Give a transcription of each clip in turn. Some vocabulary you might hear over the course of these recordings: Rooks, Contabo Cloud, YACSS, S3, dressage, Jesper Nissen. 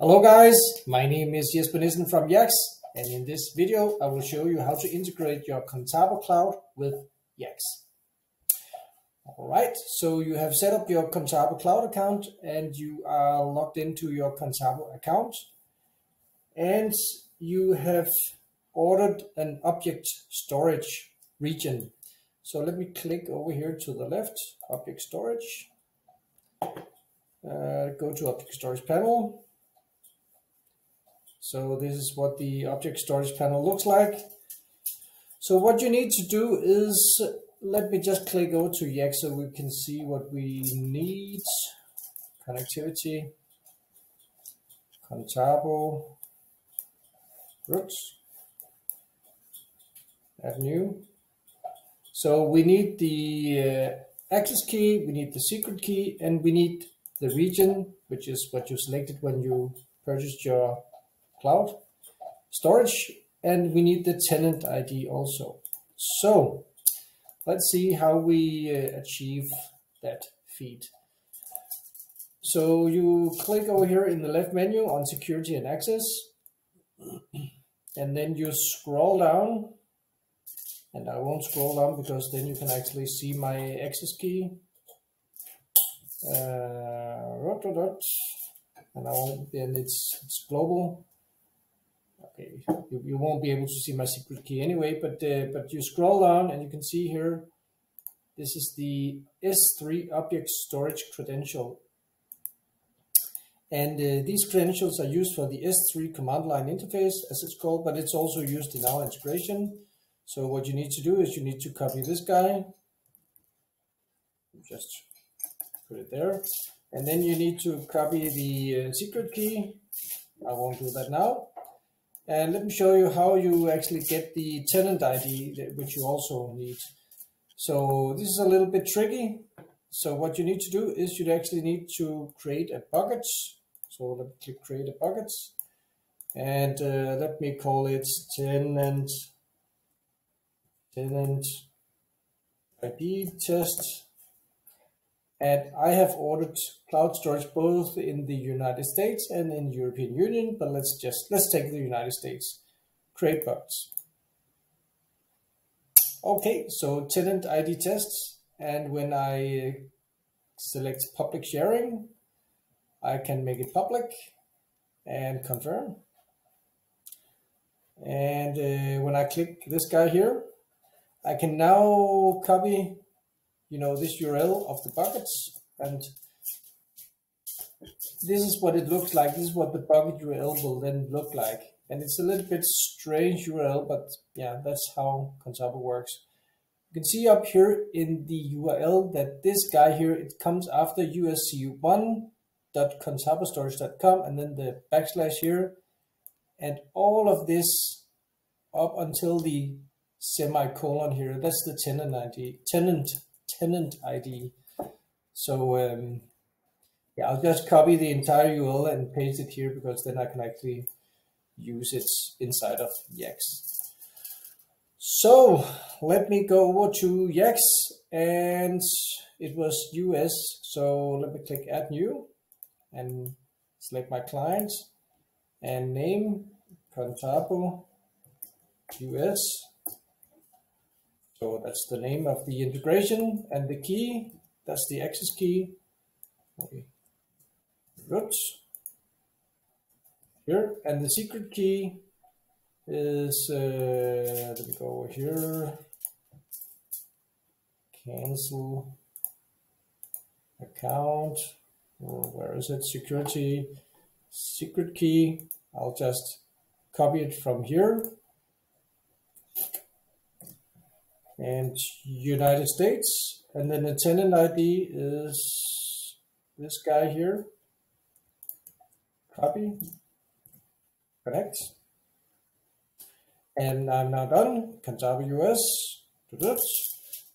Hello guys, my name is Jesper Nissen from YACSS, and in this video I will show you how to integrate your Contabo Cloud with YACSS. Alright, so you have set up your Contabo Cloud account and you are logged into your Contabo account, and you have ordered an object storage region. So let me click over here to the left, object storage, go to object storage panel. So this is what the object storage panel looks like. So what you need to do is, let me just click over to YACSS so we can see what we need. Connectivity, Contabo, Rooks, add new. So we need the access key, we need the secret key, and we need the region, which is what you selected when you purchased your cloud storage, and we need the tenant ID also. So let's see how we achieve that feat. So you click over here in the left menu on security and access, and then you scroll down, and I won't scroll down because then you can actually see my access key, and it's global. Okay, you won't be able to see my secret key anyway, but you scroll down and you can see here, this is the S3 object storage credential. And these credentials are used for the S3 command line interface, as it's called, but it's also used in our integration. So what you need to do is you need to copy this guy. Just put it there. And then you need to copy the secret key. I won't do that now. And let me show you how you actually get the tenant ID, which you also need. So this is a little bit tricky. So what you need to do is you actually need to create a bucket. So let me click create a bucket. And let me call it tenant ID test. And I have ordered cloud storage both in the United States and in the European Union, but let's take the United States. Create buckets. Okay, so tenant ID tests, and when I select public sharing, I can make it public and confirm. And when I click this guy here, I can now copy this URL of the buckets, and this is what it looks like. This is what the bucket URL will then look like, and it's a little bit strange URL, but yeah, that's how Contabo works. You can see up here in the URL that this guy here, it comes after usc1.contabostorage.com and then the / here, and all of this up until the semicolon here, that's the tenant ID. So yeah, I'll just copy the entire URL and paste it here, because then I can actually use it inside of YACSS. So let me go over to YACSS, and it was US, so let me click add new and select my client and name Contabo US. So that's the name of the integration, and the key, that's the access key. Okay. Roots here, and the secret key is, let me go over here, cancel account, where is it, security, secret key. I'll just copy it from here. And United States, and then the tenant ID is this guy here. Copy, connect, and I'm now done. Contabo US.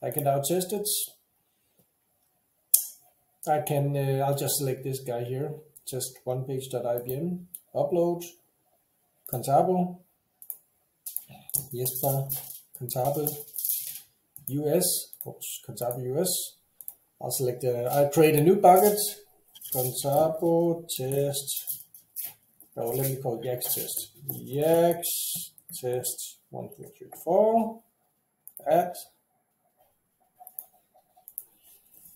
I can now test it. I can. I'll just select this guy here. Just onepage.ibm. Upload. Contabo. Jesper. Contabo. US, oops, Contabo US. I'll select, I create a new bucket, Contabo test No, let me call YACSS test. YACSS test 1234 at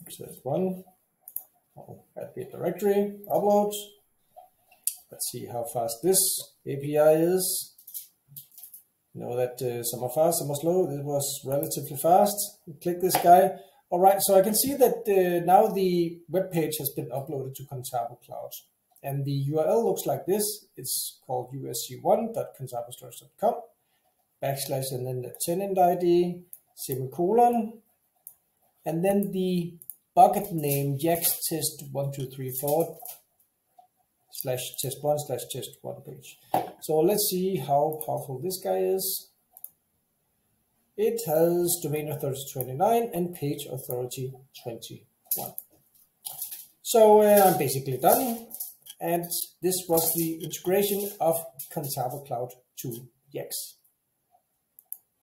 test one at Git directory upload. Let's see how fast this API is. You know that some are fast, some are slow. This was relatively fast. Click this guy. All right, so I can see that now the web page has been uploaded to Contabo Cloud. And the URL looks like this. It's called usc1.contabostorage.com / and then the tenant ID, semicolon, and then the bucket name YACSS test 1234 /test1/test1 page. So let's see how powerful this guy is. It has domain authority 29 and page authority 21. So I'm basically done. And this was the integration of Contabo Cloud to YACSS.